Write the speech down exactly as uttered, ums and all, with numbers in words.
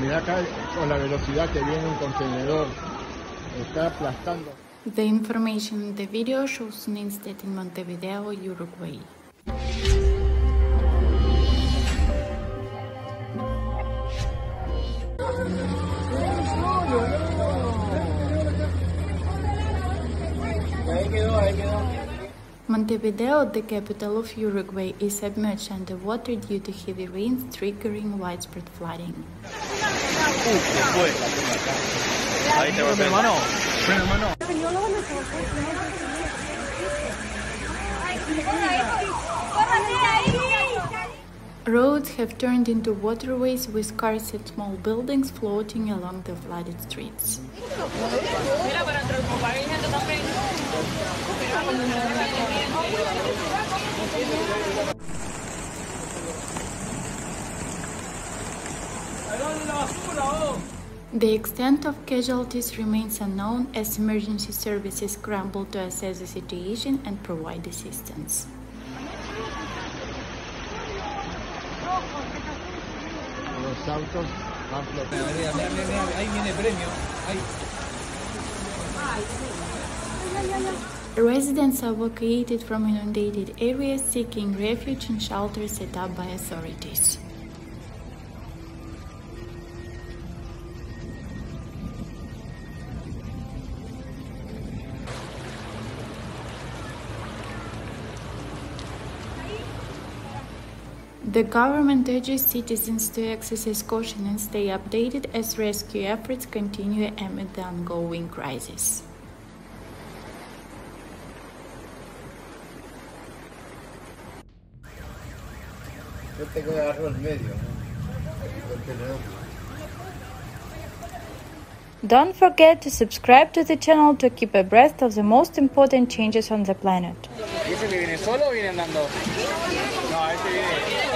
Mirá acá con la velocidad que viene un contenedor. Está aplastando. The information in the video shows an incident in Montevideo, Uruguay. Montevideo, the capital of Uruguay, is submerged underwater due to heavy rains, triggering widespread flooding. Roads have turned into waterways with cars and small buildings floating along the flooded streets. The extent of casualties remains unknown as emergency services scramble to assess the situation and provide assistance. Los autos van flotando. Ahí viene premio. Residents are evacuated from inundated areas, seeking refuge in shelters set up by authorities. The government urges citizens to exercise caution and stay updated as rescue efforts continue amid the ongoing crisis. Yo tengo que agarrar el medio, ¿no? Don't forget to subscribe to the channel to keep abreast of the most important changes on the planet. ¿Ese que viene solo o viene andando? No, ese viene.